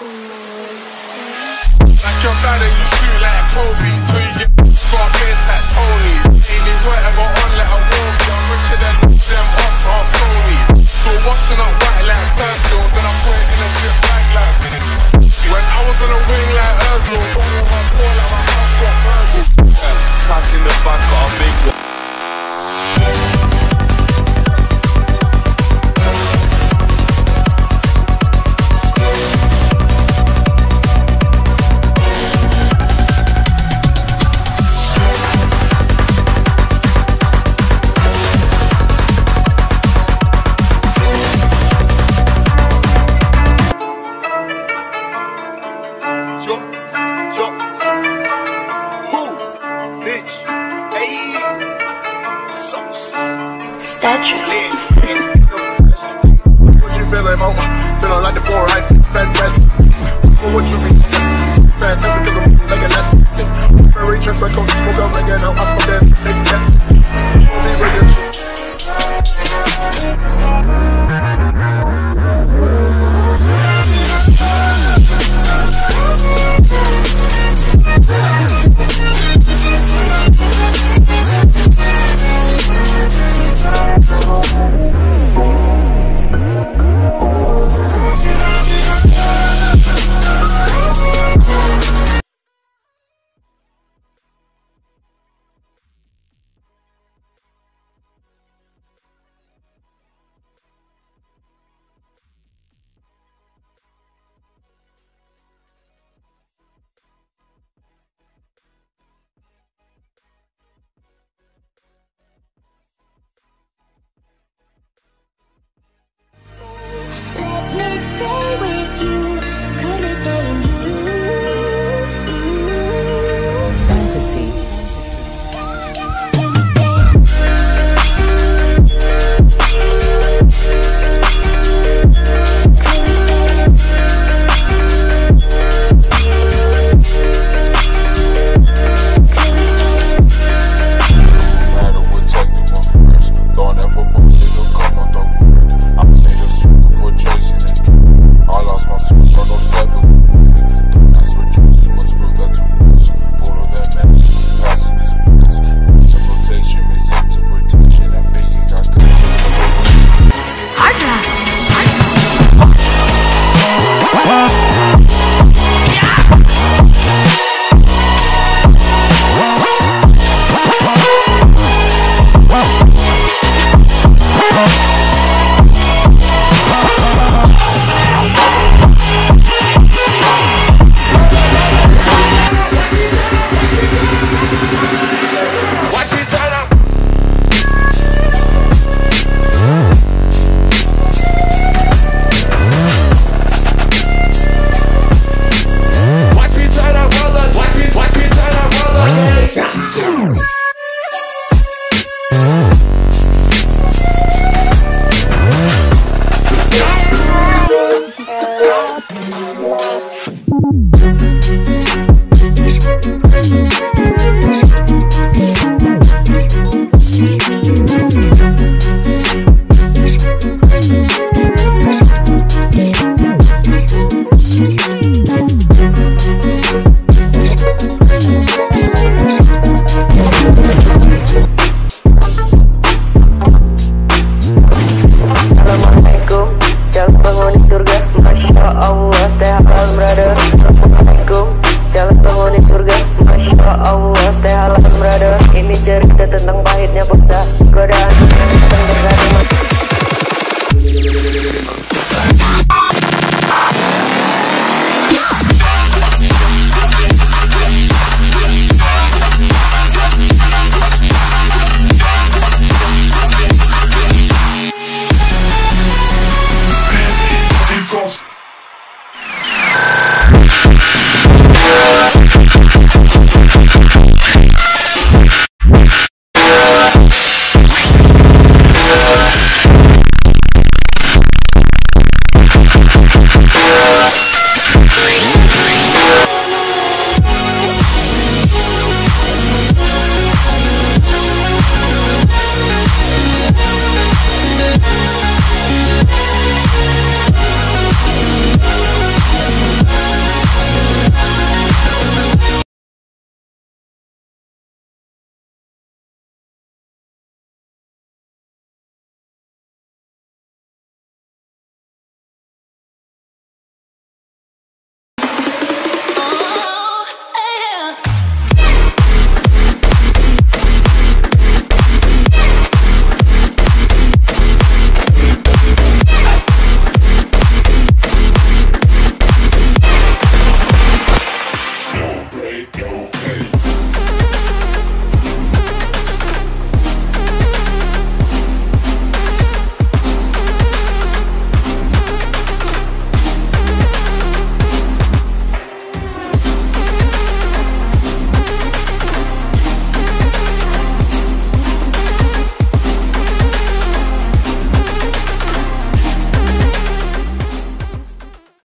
Like your daddy, you shoot like Kobe till you get got pissed like Tony. Ain't it whatever on like a Warby? I'm richer than them ops are Sony. Still washing up white like Persil, then I put it in a zip bag like when I was on a wing like Özil. My ball like my house got burgled. Class in the back got a big one. Jalan berada, ini cerita tentang pahitnya bangsa godaan.